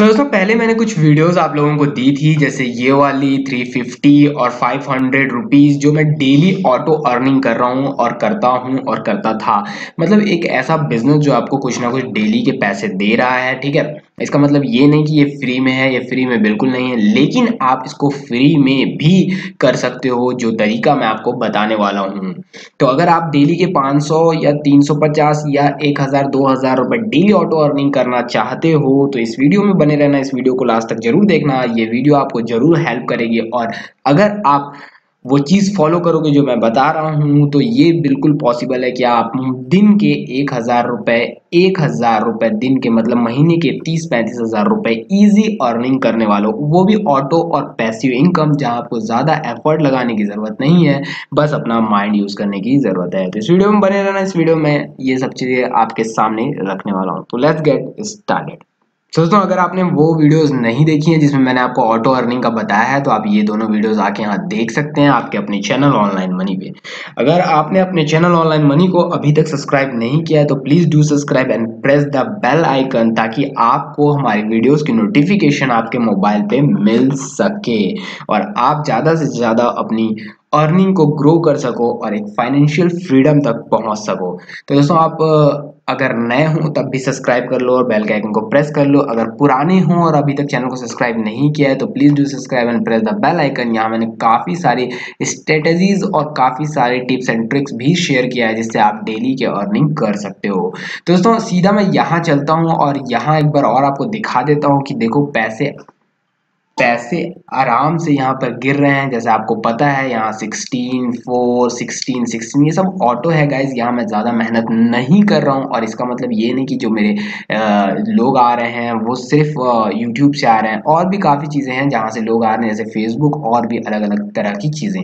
दोस्तों पहले मैंने कुछ वीडियोस आप लोगों को दी थी, जैसे ये वाली 350 और 500 रुपीज जो मैं डेली ऑटो अर्निंग कर रहा हूँ और करता था। मतलब एक ऐसा बिजनेस जो आपको कुछ ना कुछ डेली के पैसे दे रहा है, ठीक है। इसका मतलब ये नहीं कि ये फ्री में है, ये फ्री में बिल्कुल नहीं है, लेकिन आप इसको फ्री में भी कर सकते हो, जो तरीका मैं आपको बताने वाला हूँ। तो अगर आप डेली के 500 या 350 या 1000 2000 रुपए डेली ऑटो अर्निंग करना चाहते हो तो इस वीडियो में बने रहना, इस वीडियो को लास्ट तक जरूर देखना। ये वीडियो आपको जरूर हेल्प करेगी और अगर आप वो चीज़ फॉलो करोगे जो मैं बता रहा हूँ तो ये बिल्कुल पॉसिबल है कि आप दिन के 1000 रुपये दिन के, मतलब महीने के 30-35 हज़ार रुपये ईजी अर्निंग करने वालों, वो भी ऑटो और पैसिव इनकम, जहाँ आपको ज़्यादा एफर्ट लगाने की ज़रूरत नहीं है, बस अपना माइंड यूज़ करने की ज़रूरत है। तो इस वीडियो में बने रहना, इस वीडियो में ये सब चीज़ें आपके सामने रखने वाला हूँ। तो लेट्स गेट स्टार्टेड। दोस्तों अगर आपने वो वीडियोस नहीं देखी हैं जिसमें मैंने आपको ऑटो अर्निंग का बताया है तो आप ये दोनों वीडियोस आके यहाँ देख सकते हैं आपके अपने चैनल ऑनलाइन मनी पे। अगर आपने अपने चैनल ऑनलाइन मनी को अभी तक सब्सक्राइब नहीं किया है तो please do subscribe and press the bell icon, ताकि आपको हमारे वीडियोज़ की नोटिफिकेशन आपके मोबाइल पर मिल सके और आप ज़्यादा से ज़्यादा अपनी अर्निंग को ग्रो कर सको और एक फाइनेंशियल फ्रीडम तक पहुँच सको। तो दोस्तों आप अगर नए हो तब भी सब्सक्राइब कर लो और बेल के आइकन को प्रेस कर लो। अगर पुराने हो और अभी तक चैनल को सब्सक्राइब नहीं किया है तो please do subscribe and press the bell icon. यहाँ मैंने काफ़ी सारी स्ट्रेटजीज और काफ़ी सारे टिप्स एंड ट्रिक्स भी शेयर किया है जिससे आप डेली के अर्निंग कर सकते हो। तो दोस्तों सीधा मैं यहाँ चलता हूँ और यहाँ एक बार और आपको दिखा देता हूँ कि देखो पैसे आराम से यहाँ पर गिर रहे हैं। जैसे आपको पता है यहाँ 16, 4, 16, 16 ये सब ऑटो है गाइज। यहाँ मैं ज़्यादा मेहनत नहीं कर रहा हूँ और इसका मतलब ये नहीं कि जो मेरे लोग आ रहे हैं वो सिर्फ यूट्यूब से आ रहे हैं, और भी काफ़ी चीज़ें हैं जहाँ से लोग आ रहे हैं, जैसे फेसबुक और भी अलग अलग तरह की चीज़ें।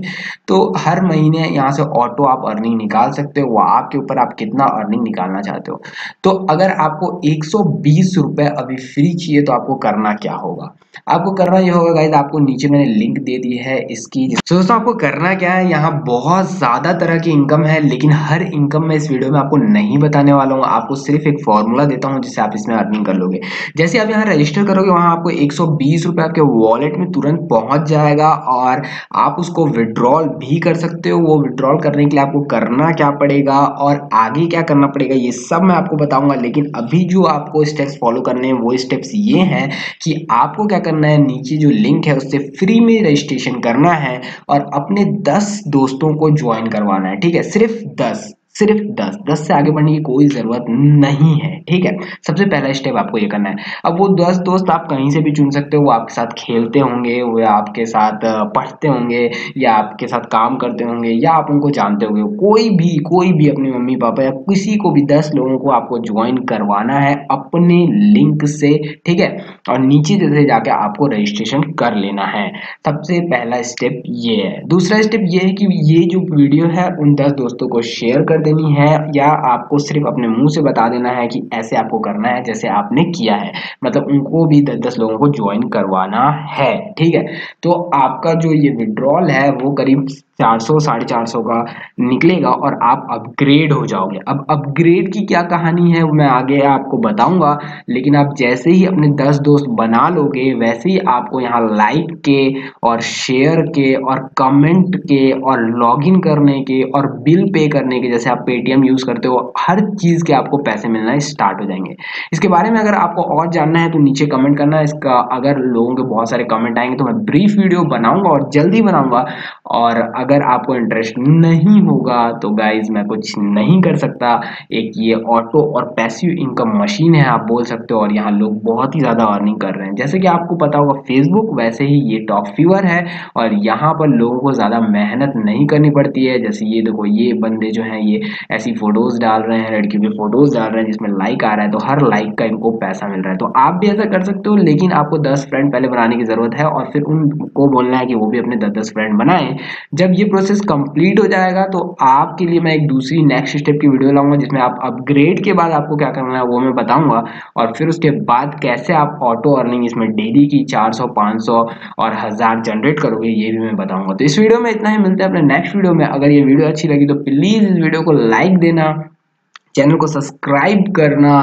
तो हर महीने यहाँ से ऑटो आप अर्निंग निकाल सकते हो, वह आपके ऊपर आप कितना अर्निंग निकालना चाहते हो। तो अगर आपको 120 रुपये अभी फ्री चाहिए तो आपको करना क्या होगा, आपको करना ये होगा गाइज, आपको नीचे मैंने लिंक दे दी है इसकी। तो दोस्तों आपको करना क्या है, यहाँ बहुत ज़्यादा तरह की इनकम है लेकिन हर इनकम मैं इस वीडियो में आपको नहीं बताने वाला हूँ, आपको सिर्फ एक फॉर्मूला देता हूँ जिससे आप इसमें अर्निंग कर लोगे। जैसे आप यहाँ रजिस्टर करोगे वहाँ आपको 120 रुपये आपके वॉलेट में तुरंत पहुँच जाएगा और आप उसको विड्रॉल भी कर सकते हो। वो विड्रॉल करने के लिए आपको करना क्या पड़ेगा और आगे क्या करना पड़ेगा ये सब मैं आपको बताऊँगा, लेकिन अभी जो आपको स्टेप्स फॉलो करने हैं वो स्टेप्स ये हैं कि आपको क्या करना है, नीचे जो लिंक है उससे फ्री में रजिस्ट्रेशन करना है और अपने 10 दोस्तों को ज्वाइन करवाना है, ठीक है। सिर्फ 10 से आगे बढ़ने की कोई ज़रूरत नहीं है, ठीक है। सबसे पहला स्टेप आपको ये करना है। अब वो 10 दोस्त आप कहीं से भी चुन सकते हो, वो आपके साथ खेलते होंगे, वो आपके साथ पढ़ते होंगे या आपके साथ काम करते होंगे या आप उनको जानते होंगे, कोई भी अपने मम्मी पापा या किसी को भी 10 लोगों को आपको ज्वाइन करवाना है अपने लिंक से, ठीक है। और नीचे जैसे जाके आपको रजिस्ट्रेशन कर लेना है, सबसे पहला स्टेप ये है। दूसरा स्टेप ये है कि ये जो वीडियो है उन 10 दोस्तों को शेयर कर देनी है या आपको सिर्फ अपने मुंह से बता देना है कि ऐसे आपको करना है जैसे आपने किया है, मतलब उनको भी 10-10 लोगों को ज्वाइन करवाना है, ठीक है। तो आपका जो ये विड्रॉल है वो करीब 400-450 का निकलेगा और आप अपग्रेड हो जाओगे। अब अपग्रेड की क्या कहानी है मैं आगे आपको बताऊंगा, लेकिन आप जैसे ही अपने 10 दोस्त बना लोगे वैसे ही आपको यहाँ लाइक के और शेयर के और कमेंट के और लॉगिन करने के और बिल पे करने के, जैसे आप पेटीएम यूज़ करते हो, हर चीज़ के आपको पैसे मिलना स्टार्ट हो जाएंगे। इसके बारे में अगर आपको और जानना है तो नीचे कमेंट करना है। इसका अगर लोगों के बहुत सारे कमेंट आएंगे तो मैं ब्रीफ वीडियो बनाऊँगा और जल्दी बनाऊँगा, और अगर आपको इंटरेस्ट नहीं होगा तो गाइज मैं कुछ नहीं कर सकता। एक ये ऑटो और पैसिव इनकम मशीन है आप बोल सकते हो, और यहाँ लोग बहुत ही ज़्यादा अर्निंग कर रहे हैं। जैसे कि आपको पता होगा फेसबुक, वैसे ही ये टॉप फीवर है और यहाँ पर लोगों को ज़्यादा मेहनत नहीं करनी पड़ती है। जैसे ये देखो, ये बंदे जो हैं ये ऐसी फ़ोटोज़ डाल रहे हैं, लड़की के फ़ोटोज़ डाल रहे हैं जिसमें लाइक आ रहा है, तो हर लाइक का इनको पैसा मिल रहा है। तो आप भी ऐसा कर सकते हो, लेकिन आपको 10 फ्रेंड पहले बनाने की ज़रूरत है और फिर उनको बोलना है कि वो भी अपने 10-10 फ्रेंड बनाएं। जब ये प्रोसेस कंप्लीट हो जाएगा तो आपके लिए मैं एक दूसरी नेक्स्ट स्टेप की वीडियो लाऊंगा जिसमें आप अपग्रेड के बाद आपको क्या करना है वो मैं बताऊंगा, और फिर उसके बाद कैसे आप ऑटो अर्निंग इसमें डेली की 400, 500 और 1000 जनरेट करोगे ये भी मैं बताऊंगा। तो इस वीडियो में इतना ही, मिलते हैं अपने नेक्स्ट वीडियो में। अगर ये वीडियो अच्छी लगी तो प्लीज़ इस वीडियो को लाइक देना, चैनल को सब्सक्राइब करना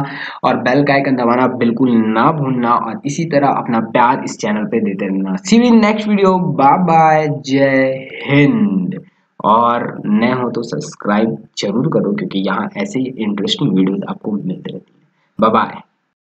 और बेल का आइकन दबाना बिल्कुल ना भूलना और इसी तरह अपना प्यार इस चैनल पे देते रहना। See you in next video, bye bye, जय हिंद। और नए हो तो सब्सक्राइब जरूर करो क्योंकि यहाँ ऐसे ही इंटरेस्टिंग वीडियोस आपको मिलते रहती है। Bye bye.